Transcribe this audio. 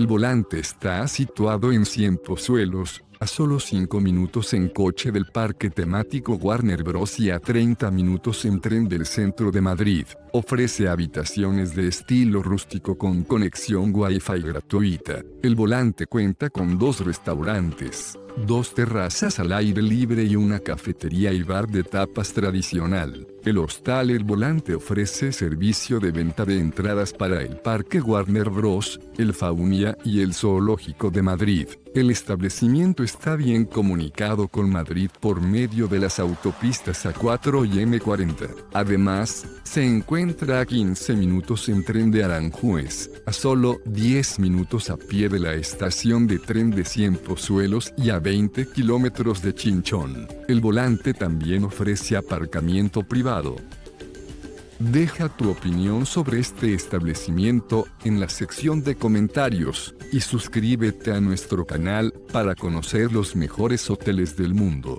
El Volante está situado en Ciempozuelos, a solo 5 minutos en coche del parque temático Warner Bros. Y a 30 minutos en tren del centro de Madrid. Ofrece habitaciones de estilo rústico con conexión Wi-Fi gratuita. El Volante cuenta con 2 restaurantes, 2 terrazas al aire libre y una cafetería y bar de tapas tradicional. El hostal El Volante ofrece servicio de venta de entradas para el Parque Warner Bros., el Faunia y el Zoológico de Madrid. El establecimiento está bien comunicado con Madrid por medio de las autopistas A4 y M40. Además, se encuentra a 15 minutos en tren de Aranjuez, a solo 10 minutos a pie de la estación de tren de Ciempozuelos y a 20 kilómetros de Chinchón. El Volante también ofrece aparcamiento privado. Deja tu opinión sobre este establecimiento en la sección de comentarios y suscríbete a nuestro canal para conocer los mejores hoteles del mundo.